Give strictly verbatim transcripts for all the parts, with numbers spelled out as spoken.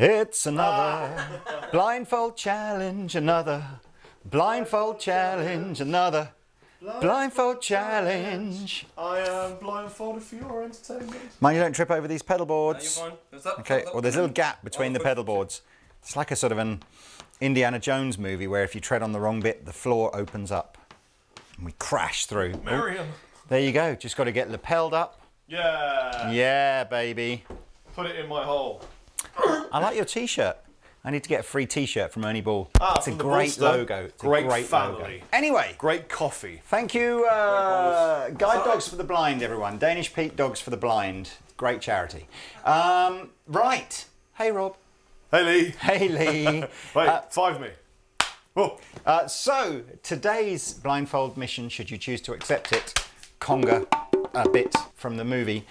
It's another blindfold challenge, another blindfold challenge, another blindfold, blindfold challenge. I am blindfolded for your entertainment. Mind you don't trip over these pedal boards. No, there's that, okay, or well, there's a little gap between the pedal boards. It's like a sort of an Indiana Jones movie where if you tread on the wrong bit, the floor opens up. And we crash through. Miriam. Oh, there you go. Just got to get lapelled up. Yeah. Yeah, baby. Put it in my hole. I like your t-shirt. I need to get a free t-shirt from Ernie Ball. Ah, it's a great logo. It's great, a great family. Logo. Anyway. Great coffee. Thank you, uh, Guide Dogs for the Blind, everyone. Danish Peak Dogs for the Blind. Great charity. Um, right. Hey, Rob. Hey, Lee. Hey, Lee. Wait, uh, five me. Oh. Uh, so, today's blindfold mission, should you choose to accept it, conga a bit from the movie,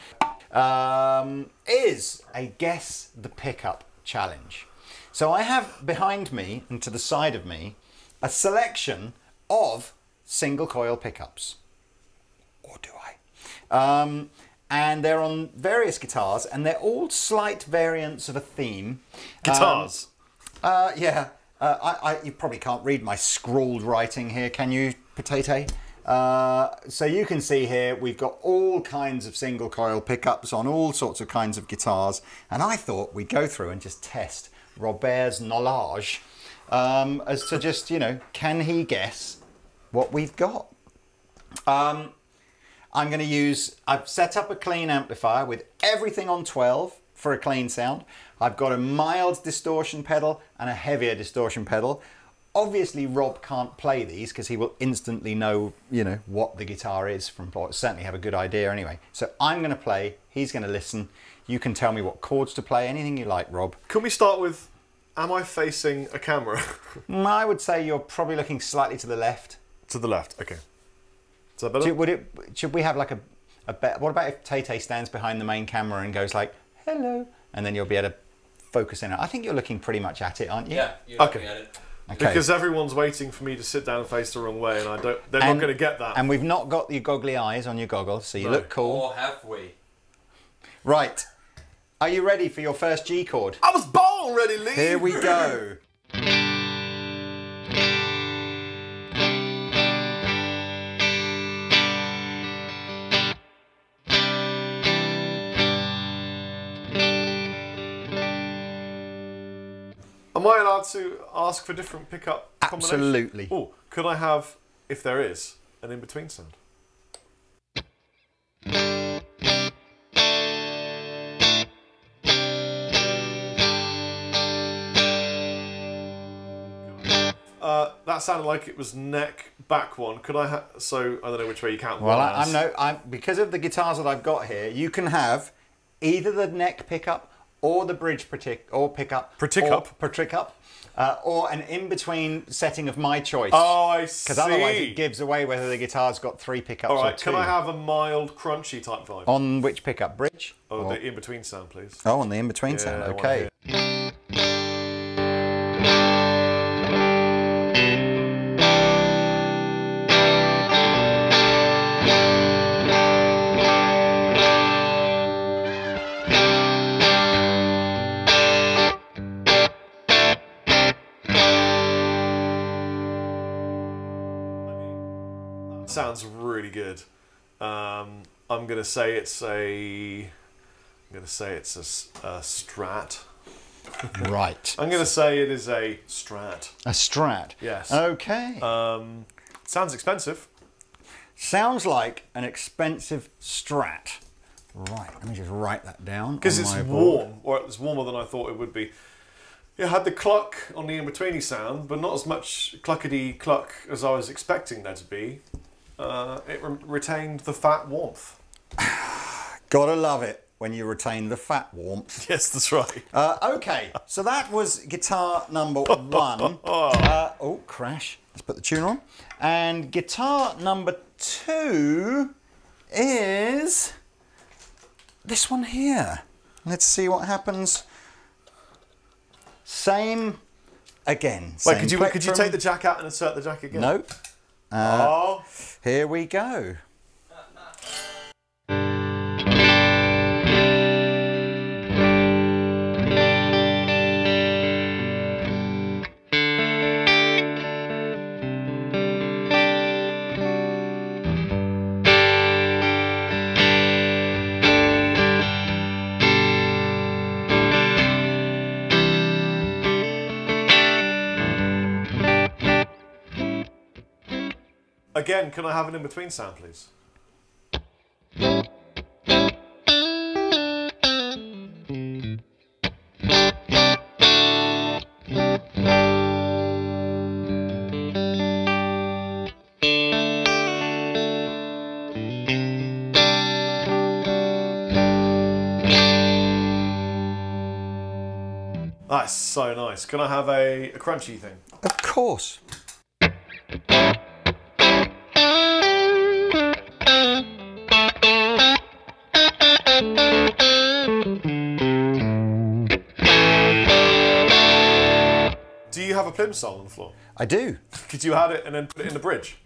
um, is a guess the pickup challenge. So I have behind me and to the side of me a selection of single coil pickups, or do I? Um, and they're on various guitars and they're all slight variants of a theme. Guitars? Um, uh, yeah, uh, I, I, you probably can't read my scrawled writing here, can you, Potato? Uh, so you can see here we've got all kinds of single coil pickups on all sorts of kinds of guitars, and I thought we'd go through and just test Robert's knowledge um, as to just, you know, can he guess what we've got? Um, I'm going to use, I've set up a clean amplifier with everything on twelve for a clean sound. I've got a mild distortion pedal and a heavier distortion pedal. Obviously Rob can't play these because he will instantly know, you know, what the guitar is from, or certainly have a good idea anyway. So I'm going to play, he's going to listen. You can tell me what chords to play, anything you like, Rob. Can we start with, am I facing a camera? I would say you're probably looking slightly to the left. To the left, okay. Is that better? Should, would it, should we have like a, a bet? What about if Tay-Tay stands behind the main camera and goes like, hello, and then you'll be able to focus in on it. I think you're looking pretty much at it, aren't you? Yeah, you're okay. Looking at it. Okay. Because everyone's waiting for me to sit down and face the wrong way and I don't, they're and, not going to get that. And we've not got your goggly eyes on your goggles, so you no. look cool. Or have we? Right. Are you ready for your first G chord? I was born ready, Lee! Here we go. Am I allowed to ask for different pickup combinations? Absolutely. Oh, could I have, if there is, an in-between sound? Uh, that sounded like it was neck back one. Could I have, so I don't know which way you count. Well, I, I'm no, I'm, because of the guitars that I've got here, you can have either the neck pickup or the bridge partic or pickup, partic up, partic up, uh, or an in-between setting of my choice. Oh, I see. Because otherwise it gives away whether the guitar's got three pickups All right, or two. Can I have a mild, crunchy type vibe? On which pickup, bridge? Oh, or the in-between sound, please. Oh, on the in-between yeah, sound. Okay. Sounds really good. Um, I'm gonna say it's a. I'm gonna say it's a, a Strat. Right. I'm gonna say it is a Strat. A Strat. Yes. Okay. Um, sounds expensive. Sounds like an expensive Strat. Right. Let me just write that down. Because it's warm, or it's warmer than I thought it would be. It had the cluck on the in-betweeny sound, but not as much cluckety cluck as I was expecting there to be. Uh, it re retained the fat warmth. Gotta love it when you retain the fat warmth. Yes, that's right. Uh, okay, so that was guitar number one. Uh, oh, crash. Let's put the tuner on. And guitar number two is this one here. Let's see what happens. Same again. Wait, same could you, could you take the jack out and insert the jack again? Nope. Uh, oh. Here we go. Again, can I have an in-between sound, please? That's so nice. Can I have a, a crunchy thing? Of course. Do you have a plim sole on the floor? I do. Could you add it and then put it in the bridge?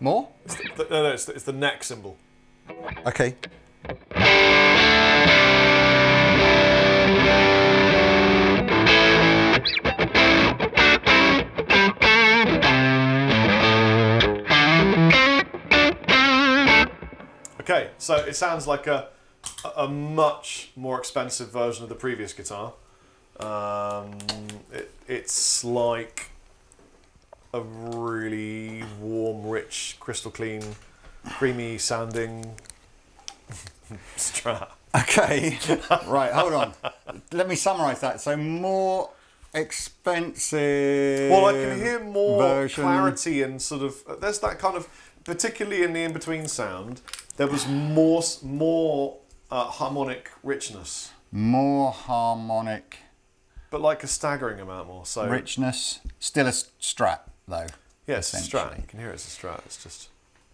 More? It's the, no, no, it's the, it's the neck symbol. Okay. Okay, so it sounds like a, a much more expensive version of the previous guitar. Um, it, it's like a really warm, rich, crystal clean, creamy sounding Strat. Okay, right, hold on. Let me summarise that. So more expensive. Well, I can hear more version. Clarity and sort of, there's that kind of, particularly in the in-between sound, there was more, more uh, harmonic richness. More harmonic. But like a staggering amount more. So richness. Still a Strat, though. Yes, yeah, Strat. You can hear it's a Strat. It's just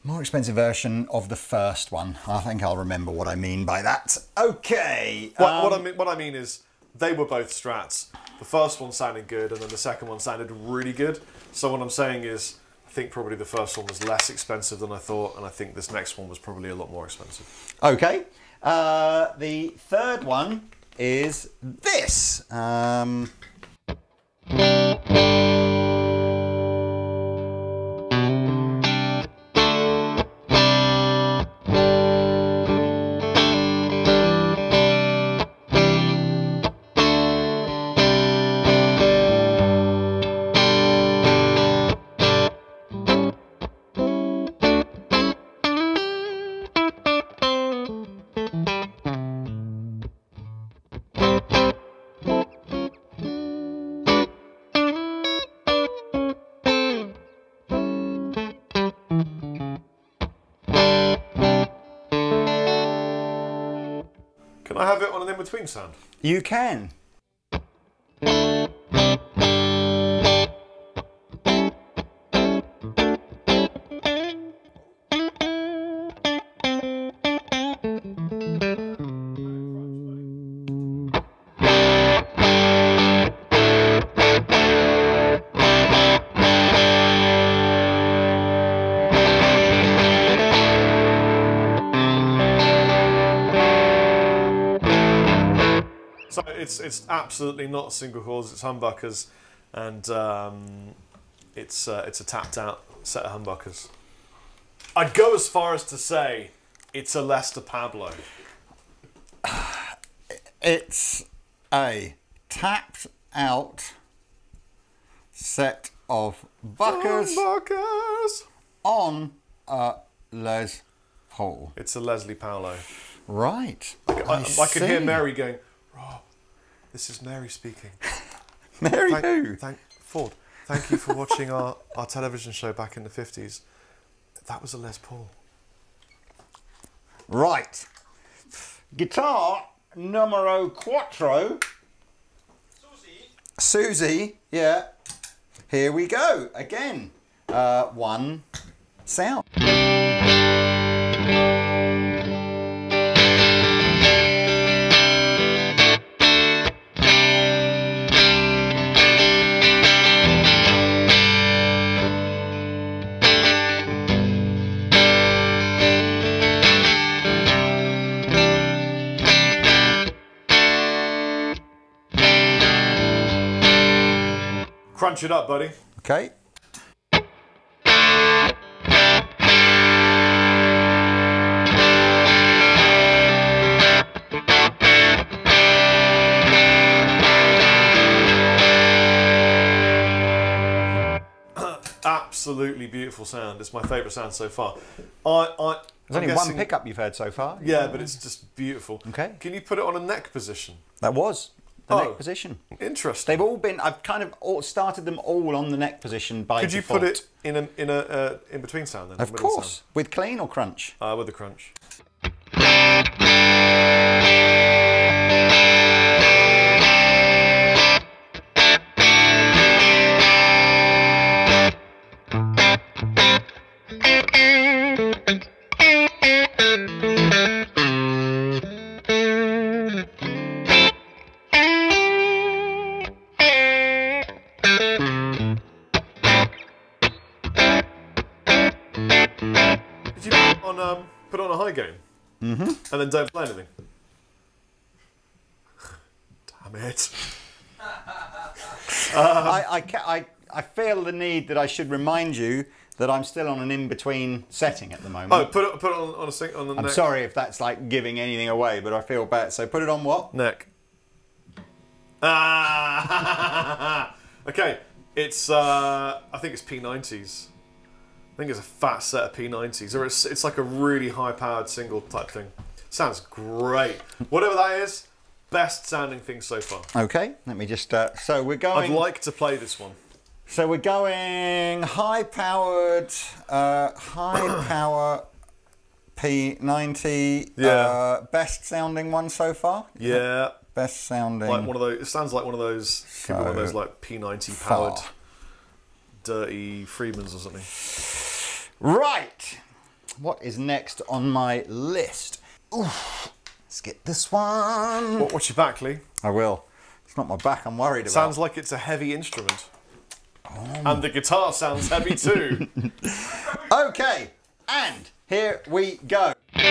more expensive version of the first one. I think I'll remember what I mean by that. Okay. What, um, what I mean, what I mean is they were both Strats. The first one sounded good, and then the second one sounded really good. So what I'm saying is, I think probably the first one was less expensive than I thought, and I think this next one was probably a lot more expensive. Okay, uh, the third one is this. Um... Can I have it on an in-between sound? You can. It's, it's absolutely not single coils, it's humbuckers, and um, it's, uh, it's a tapped out set of humbuckers. I'd go as far as to say it's a Lester Pablo. It's a tapped out set of humbuckers, humbuckers. on a Les Paul. It's a Leslie Paolo. Right. I, I, I, I could hear Mary going, "Rob, this is Mary speaking." Mary thank, who? Thank, Ford. Thank you for watching our, our television show back in the fifties. That was a Les Paul." Right. Guitar numero quattro. Susie. Susie, yeah. Here we go. Again, uh, one sound. Crunch it up, buddy. Okay. absolutely beautiful sound. It's my favourite sound so far. I, I, There's I'm only guessing, one pickup you've heard so far. Yeah, yeah, but it's just beautiful. Okay. Can you put it on a neck position? That was the oh, neck position. Interesting. They've all been. I've kind of all started them all on the neck position by Could default. you put it in a in a uh, in between sound then? Of course. Sound? With clean or crunch? Uh, with a crunch. And then don't play anything. Damn it. um, I, I, I, I feel the need that I should remind you that I'm still on an in-between setting at the moment. Oh, put it, put it on, on a sink on the neck. I'm sorry if that's like giving anything away, but I feel bad. So put it on what? Neck. Ah! Okay, it's, uh, I think it's P nineties. I think it's a fat set of P nineties. Or it's, it's like a really high-powered single type thing. Sounds great. Whatever that is, best sounding thing so far. Okay, let me just, uh, so we're going... I'd like to play this one. So we're going high-powered, uh, high-power P ninety, yeah. uh, best sounding one so far? Yeah. Best sounding. Like one of those, it sounds like one of those, so could be one of those like P ninety-powered dirty Freemans or something. Right, what is next on my list? Oof. Let's get this one. What, what's your back, Lee? I will. It's not my back I'm worried about. Sounds like it's a heavy instrument. Oh. And the guitar sounds heavy too. Okay, and here we go. I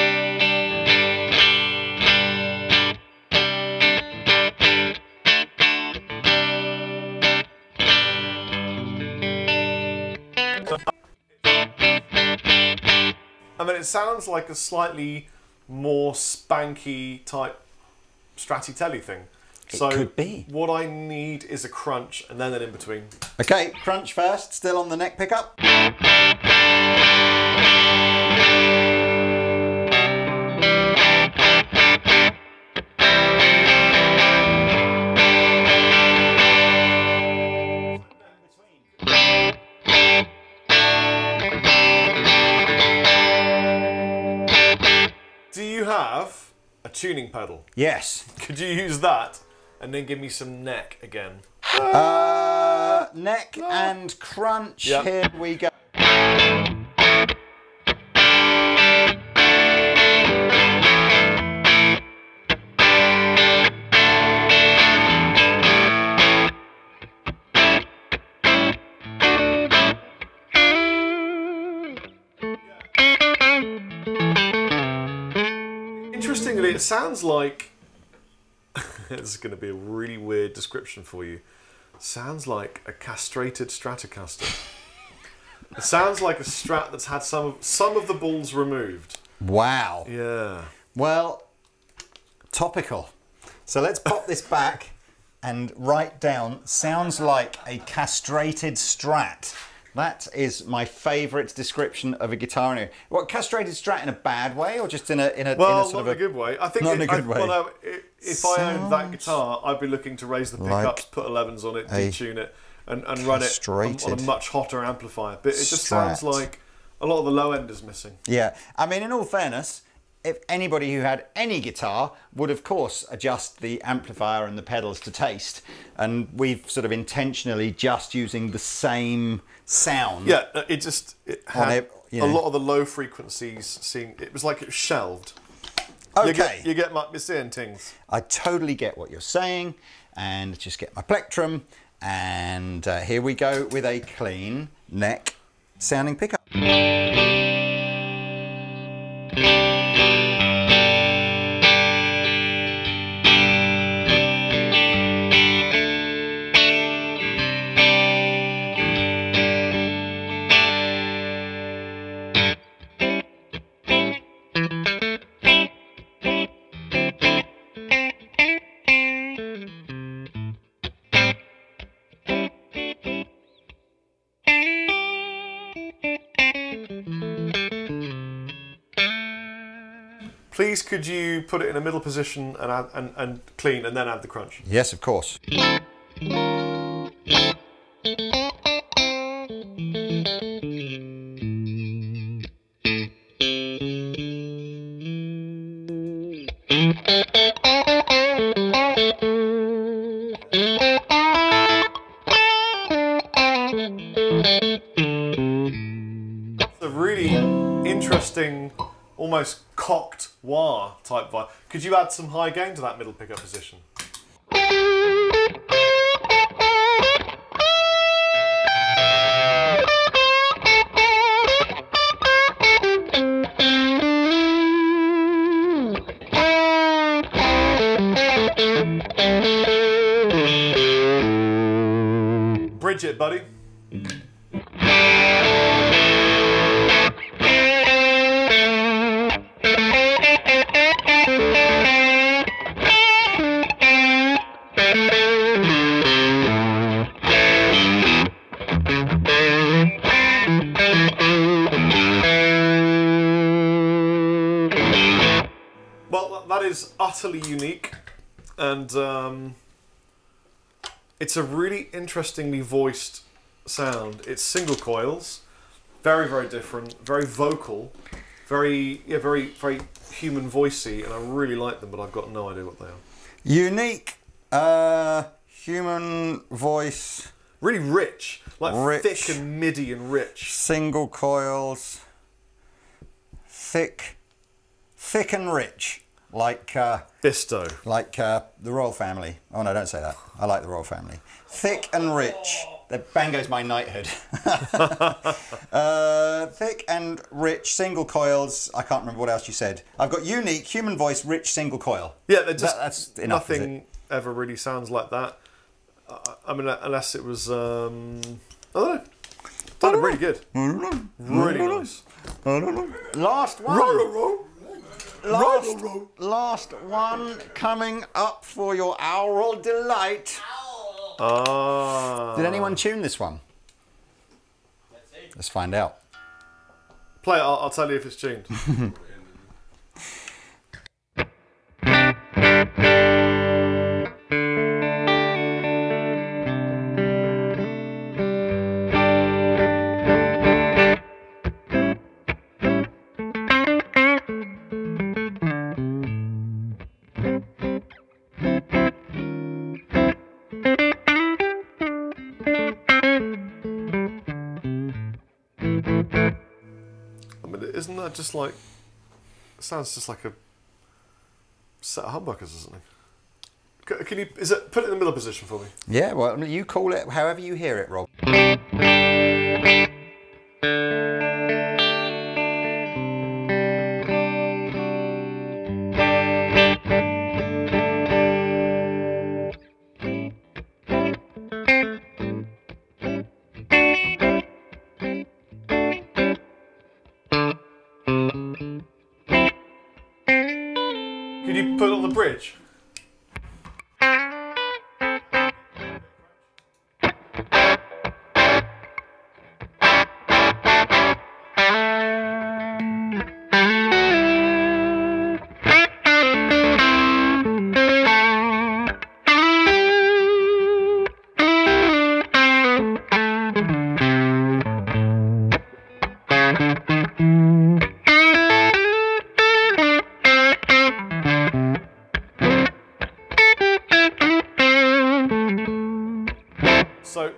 mean, it sounds like a slightly more spanky type Strati Telly thing. It so could be. What I need is a crunch and then an in between. Okay, crunch first, still on the neck pickup. Tuning pedal. Yes. Could you use that and then give me some neck again? Uh, neck no. and crunch. Yep. Here we go. It sounds like, this is going to be a really weird description for you, sounds like a castrated Stratocaster. It sounds like a Strat that's had some of, some of the balls removed. Wow. Yeah. Well, topical. So let's pop this back and write down, sounds like a castrated Strat. That is my favourite description of a guitar in here. What, castrated Strat in a bad way or just in a in a, well, in a sort of a... Well, not in a good way. I think not it, in a good I, way. Well, no, it, if Sounds I owned that guitar, I'd be looking to raise the pickups, like put elevens on it, detune it, and, and run it on, on a much hotter amplifier. But it just Strat. sounds like a lot of the low end is missing. Yeah. I mean, in all fairness, if anybody who had any guitar would, of course, adjust the amplifier and the pedals to taste. And we've sort of intentionally just using the same sound. Yeah, it just it had it, you know. a lot of the low frequencies seemed, it was like it was shelved. Okay. You get, you get my, you're saying things. I totally get what you're saying. And just get my plectrum. And uh, here we go with a clean neck sounding pickup. Please could you put it in a middle position and, add, and, and clean and then add the crunch? Yes, of course. Almost cocked wah type vibe. Could you add some high gain to that middle pickup position? Bridge it, buddy. Utterly unique, and um, it's a really interestingly voiced sound. It's single coils, very very different, very vocal, very yeah, very very human voicey, and I really like them, but I've got no idea what they are. Unique, uh, human voice, really rich, like rich, thick and midi and rich. Single coils, thick, thick and rich. Like uh, Bisto. Like uh, the Royal Family. Oh no, don't say that. I like the Royal Family. Thick and rich. That bango's my knighthood. uh, thick and rich, single coils. I can't remember what else you said. I've got unique, human voice, rich, single coil. Yeah, they're just that, that's enough, nothing ever really sounds like that. I, I mean, unless it was. Um, I don't know. Sounded really good. Really nice. Last one. Roll, roll. Last, last one coming up for your aural delight. Oh. Did anyone tune this one? Let's see. Let's find out. Play it, I'll, I'll tell you if it's tuned. Isn't that just like, it sounds just like a set of humbuckers, isn't it? Can you, is it, put it in the middle position for me? Yeah, well, you call it however you hear it, Rob. Bridge.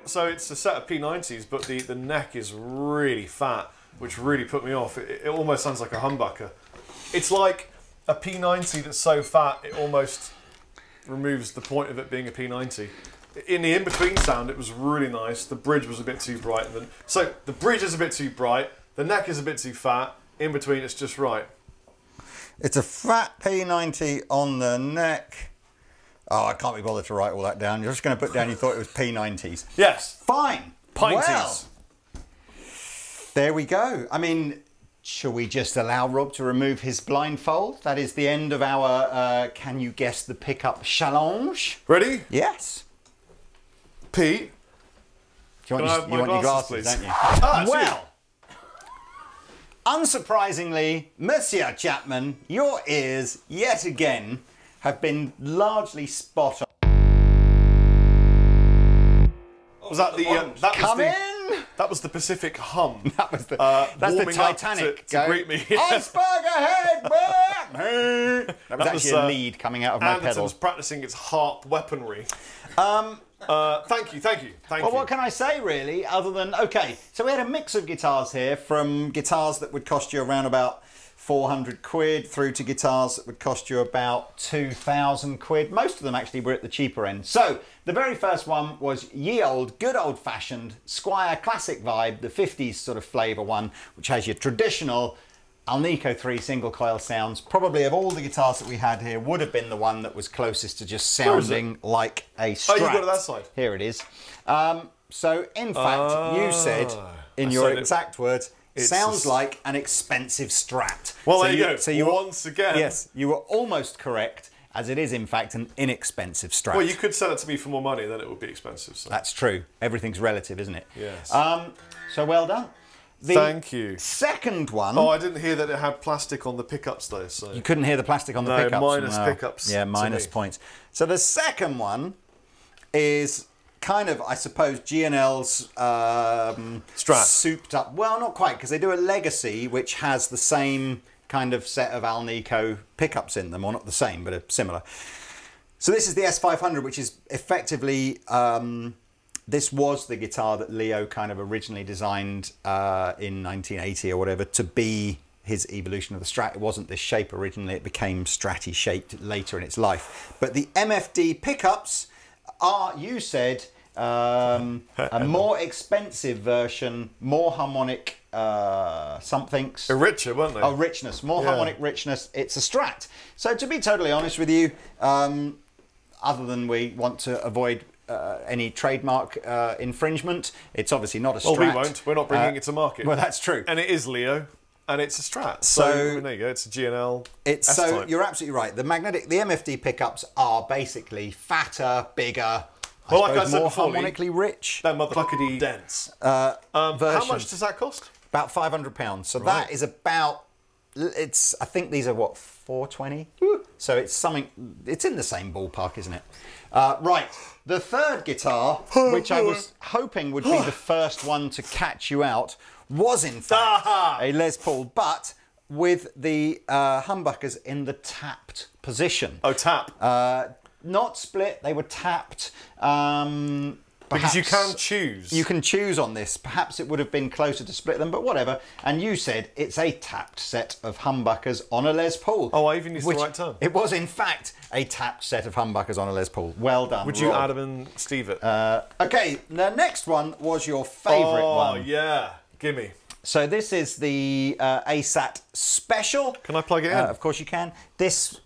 So it's a set of P nineties, but the, the neck is really fat, which really put me off. It, it almost sounds like a humbucker. It's like a P ninety that's so fat, it almost removes the point of it being a P ninety. In the in-between sound, it was really nice. The bridge was a bit too bright. And then, so the bridge is a bit too bright, the neck is a bit too fat, in between it's just right. It's a fat P ninety on the neck. Oh, I can't be bothered to write all that down. You're just going to put down you thought it was P nineties. Yes. Fine. Pinties. Well, there we go. I mean, shall we just allow Rob to remove his blindfold? That is the end of our uh, Can You Guess the Pickup challenge. Ready? Yes. Pete. Do you want, your, you want glasses, your glasses, please? Don't you? Ah, well, Unsurprisingly, Monsieur Chapman, your ears, yet again, have been largely spot on. Oh, was that the... Uh, that Come was the, in! That was the Pacific hum. That was the... Uh, that's the Titanic. To, to greet me. Iceberg ahead! That was that actually was, uh, a lead coming out of my Anderton's pedal. Anderton's practising its harp weaponry. Um... Uh, thank you, thank you, thank well, you. Well, what can I say, really, other than, okay, so we had a mix of guitars here, from guitars that would cost you around about four hundred quid through to guitars that would cost you about two thousand quid. Most of them actually were at the cheaper end. So the very first one was ye old, good old fashioned Squire classic vibe, the fifties sort of flavour one, which has your traditional Alnico three single coil sounds. Probably of all the guitars that we had here, would have been the one that was closest to just sounding like a Strat. Oh, you got it that side. Here it is. Um, so in fact, uh, you said, in I your said exact it, words, sounds like an expensive Strat. Well, so there you, you go. So you once were, again. Yes, you were almost correct, as it is in fact an inexpensive Strat. Well, you could sell it to me for more money, then it would be expensive. So. That's true. Everything's relative, isn't it? Yes. Um, so well done. The Thank you. Second one. Oh, I didn't hear that it had plastic on the pickups though. So you couldn't hear the plastic on the no, pickups. Minus no, pickups. Yeah, minus points. So the second one is kind of, I suppose, G and L's um, Strat souped up. Well, not quite, because they do a Legacy, which has the same kind of set of Alnico pickups in them, or not the same, but a similar. So this is the S five hundred, which is effectively. Um, This was the guitar that Leo kind of originally designed uh, in nineteen eighty or whatever to be his evolution of the Strat. It wasn't this shape originally, it became Stratty shaped later in its life. But the M F D pickups are, you said, um, a more expensive version, more harmonic uh, somethings. A richer, weren't they? Oh, richness, more yeah. harmonic richness. It's a Strat. So to be totally honest with you, um, other than we want to avoid Uh, any trademark uh, infringement. It's obviously not a Strat. Well, we won't. We're not bringing uh, it to market. Well, that's true. And it is Leo, and it's a Strat. So, so I mean, there you go. It's a G and L. It's so type. You're absolutely right. The magnetic, the M F D pickups are basically fatter, bigger, well, I like I said more before, harmonically rich. That motherfucking dense. Uh, um, how much does that cost? About five hundred pounds. So right. that is about. It's. I think these are what four twenty. Woo. So it's something. It's in the same ballpark, isn't it? Uh, right, the third guitar, which I was hoping would be the first one to catch you out, was in fact a Les Paul, but with the uh, humbuckers in the tapped position. Oh, tap. Uh, not split, they were tapped. Um, because you can choose. You can choose on this. Perhaps it would have been closer to split them, but whatever. And you said it's a tapped set of humbuckers on a Les Paul. Oh, I even used the right term. It was, in fact, a tapped set of humbuckers on a Les Paul. Well done, Would you Rob. Adam and Steve it? Uh, okay, the next one was your favourite oh, one. Oh, yeah. Gimme. So this is the uh, ASAT Special. Can I plug it in? Uh, of course you can. This...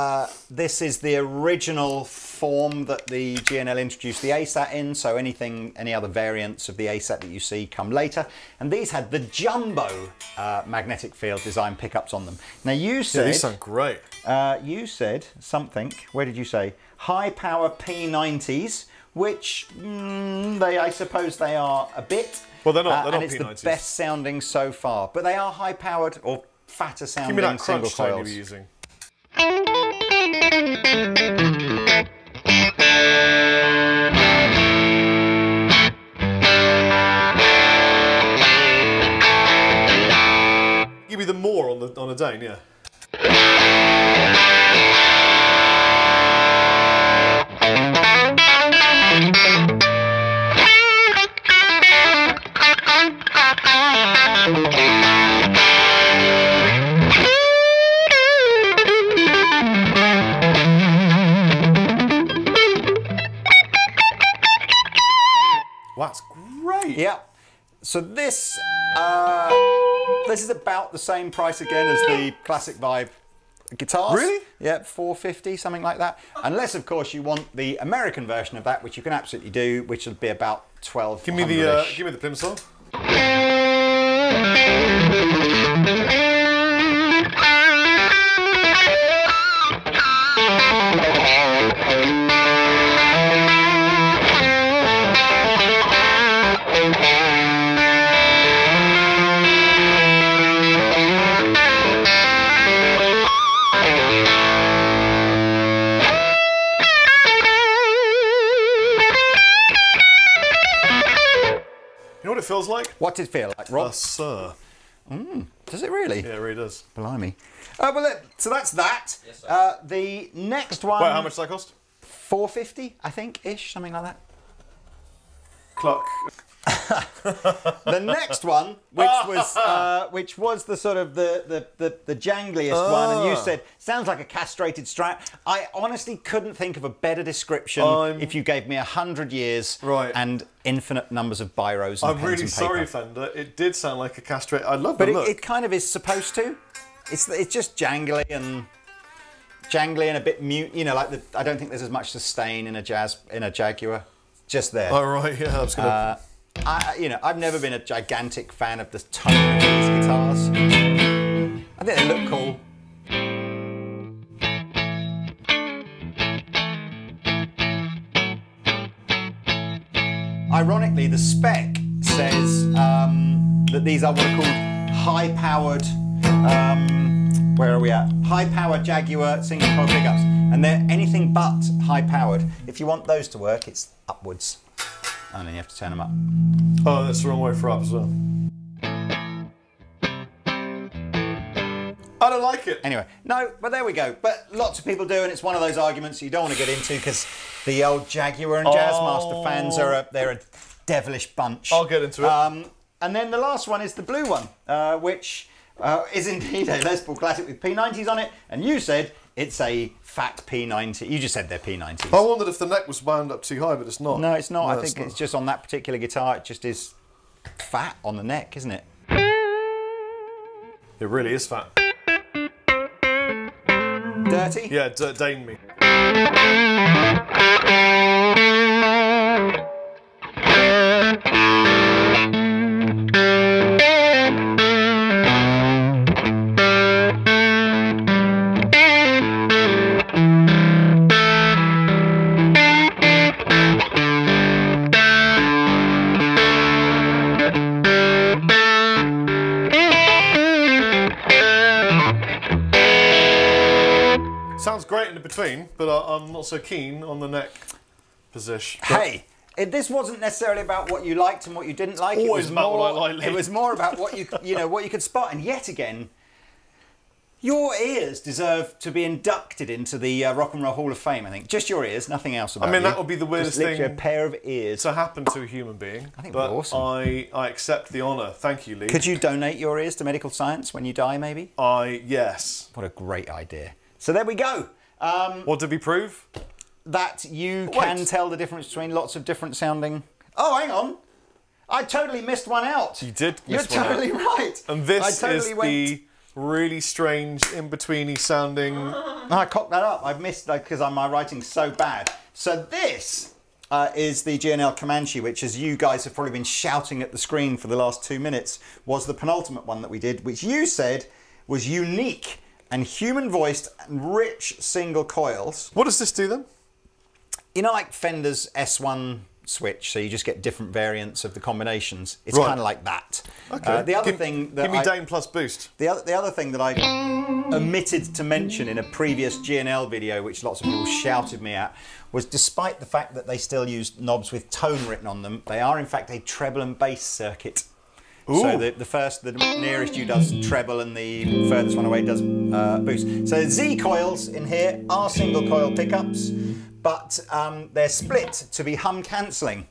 Uh, this is the original form that the G and L introduced the ASAT in, so anything, any other variants of the ASAT that you see come later. And these had the jumbo uh, magnetic field design pickups on them. Now you said... Yeah, these sound great. Uh, you said something, where did you say? High power P nineties, which mm, they, I suppose they are a bit. Well, they're not, they're uh, not and P nineties. And it's the best sounding so far, but they are high powered or fatter sounding single coils. Give me that crunch time you were using. Give me the more on the on a Dane, yeah. Yep. So this uh, this is about the same price again as the classic vibe guitars. Really? Yep, four fifty, something like that. Unless, of course, you want the American version of that, which you can absolutely do, which would be about twelve. Give me the uh, give me the plimsoll. know what it feels like? What does it feel like, Rob? Uh, sir. Mm, does it really? Yeah, it really does. Blimey. Uh, well, so that's that. Yes, sir. Uh, the next one... Wait, how much does that cost? four fifty, I think, ish, something like that. Clock. The next one, which was uh, which was the sort of the the the, the jangliest oh. one, and you said sounds like a castrated Strat. I honestly couldn't think of a better description. I'm, if you gave me a hundred years right. and infinite numbers of biros. And I'm pens really and paper. sorry, Fender. It did sound like a castrated. I love but the it, look. But it kind of is supposed to. It's it's just jangly and jangly and a bit mute. You know, like the, I don't think there's as much sustain in a jazz in a Jaguar. Just there. Oh right, yeah, I was gonna. Uh, I, you know, I've never been a gigantic fan of the tone of these guitars. I think they look cool. Ironically, the spec says um, that these are what are called high-powered. Um, where are we at? High-powered Jaguar single coil pickups, and they're anything but high-powered. If you want those to work, it's upwards. And then you have to turn them up. Oh, that's the wrong way for up as well. I don't like it. Anyway, no, but there we go. But lots of people do, and it's one of those arguments you don't want to get into because the old Jaguar and Jazzmaster oh. fans are a, they're a devilish bunch. I'll get into it. Um, and then the last one is the blue one, uh, which uh, is indeed a Les Paul Classic with P nineties on it. And you said it's a fat P ninety. You just said they're P nineties. I wondered if the neck was wound up too high, but it's not. No, it's not. No, I think it's, it's, it's just on that particular guitar, it just is fat on the neck, isn't it? It really is fat. Dirty? Yeah, dane me. Between, but I, I'm not so keen on the neck position. Hey, it, this wasn't necessarily about what you liked and what you didn't like. Always it was about more, what I liked. It was more about what you you know what you could spot. And yet again, your ears deserve to be inducted into the uh, Rock and Roll Hall of Fame. I think just your ears, nothing else about you. I mean, you. that would be the weirdest just thing. A pair of ears to happen to a human being. I think but awesome. I I accept the honour. Thank you, Lee. Could you donate your ears to medical science when you die? Maybe. I yes. What a great idea. So there we go. Um, what did we prove? That you Wait. can tell the difference between lots of different sounding... Oh, hang on. I totally missed one out. You did miss You're one totally out. right. And this totally is went... the really strange in-betweeny sounding... I cocked that up. I missed that because my writing's so bad. So this uh, is the G and L Comanche, which as you guys have probably been shouting at the screen for the last two minutes, was the penultimate one that we did, which you said was unique and human-voiced and rich single coils. What does this do then? You know, like Fender's S one switch, so you just get different variants of the combinations. It's right. kind of like that. Okay. Uh, the other give, thing that give me I, Dane plus boost. The other the other thing that I omitted to mention in a previous G and L video, which lots of people shouted me at, was despite the fact that they still used knobs with tone written on them, they are in fact a treble and bass circuit. Ooh. So the, the first, the nearest you does treble and the furthest one away does uh, boost. So Z-coils in here are single coil pickups, but um, they're split to be hum cancelling.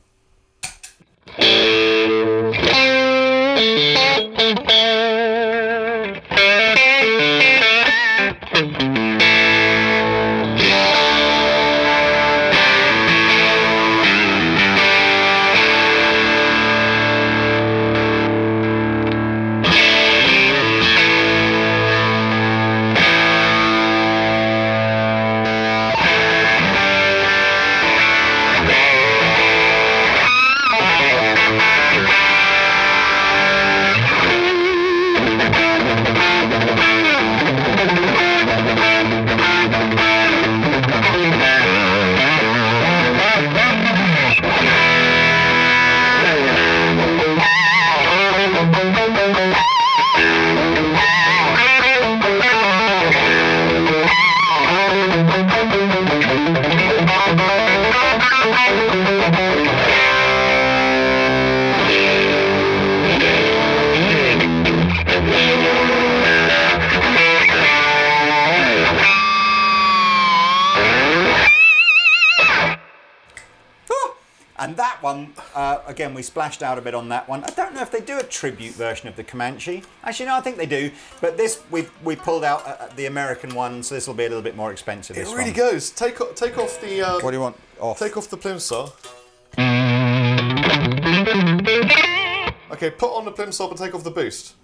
one, uh, again, we splashed out a bit on that one. I don't know if they do a tribute version of the Comanche. Actually, no, I think they do. But this, we we pulled out uh, the American one, so this will be a little bit more expensive. It this really one. goes. Take take off the. Uh, what do you want? Off. Take off the plimsoll. Okay, put on the plimsoll, but take off the boost.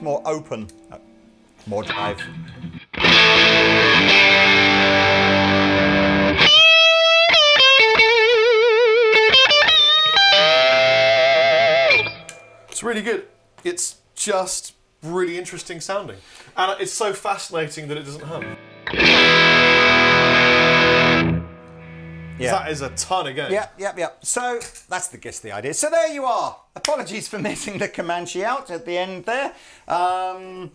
More open, oh, more drive. It's really good. It's just really interesting sounding, and it's so fascinating that it doesn't hum. Yeah. That is a ton of games. Yep, yep, yep. So that's the guess, the idea. So there you are. Apologies for missing the Comanche out at the end there. Um,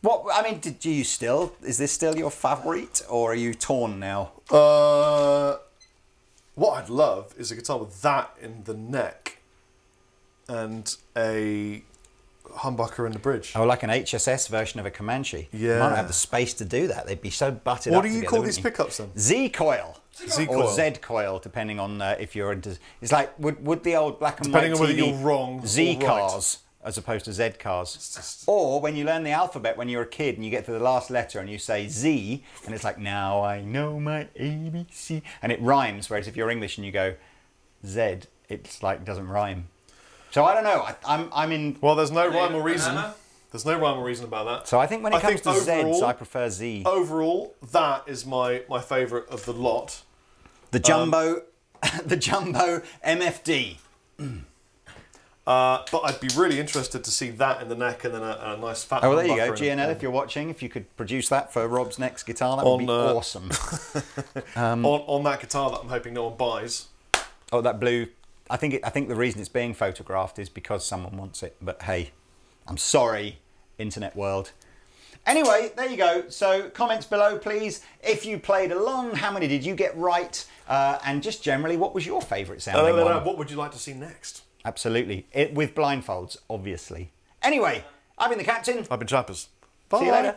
what I mean, did you still? Is this still your favourite, or are you torn now? Uh, what I'd love is a guitar with that in the neck, and a humbucker in the bridge. Oh, like an H S S version of a Comanche. Yeah. You might not have the space to do that. They'd be so butted up together, wouldn't you? What do you call these pickups then? Z-coil. Z-coil. Or Z-coil, depending on uh, if you're into... It's like, would, would the old black and white T V... Depending on whether you're wrong Z-cars, right, as opposed to Z-cars. Just... Or when you learn the alphabet when you're a kid and you get to the last letter and you say Z, and it's like, now I know my A B C, and it rhymes, whereas if you're English and you go Z, it's like, doesn't rhyme. So I don't know, I, I'm, I'm in... Well, there's no rhyme or reason. Banana? There's no rhyme or reason about that. So I think when it I comes to overall, Zs, I prefer Z. Overall, that is my, my favourite of the lot. The jumbo, um, the jumbo M F D. Mm. Uh, but I'd be really interested to see that in the neck and then a, a nice fat... Oh, well, there you go, G and L, if you're watching, if you could produce that for Rob's next guitar, that on, would be uh, awesome. um, on, on that guitar that I'm hoping no one buys. Oh, that blue... I think, it, I think the reason it's being photographed is because someone wants it, but hey, I'm sorry, internet world. Anyway, there you go. So comments below, please. If you played along, how many did you get right? Uh, and just generally, what was your favourite sounding no, no, no, one? No, what would you like to see next? Absolutely. It, with blindfolds, obviously. Anyway, I've been the Captain. I've been Chappers. Bye. See you later.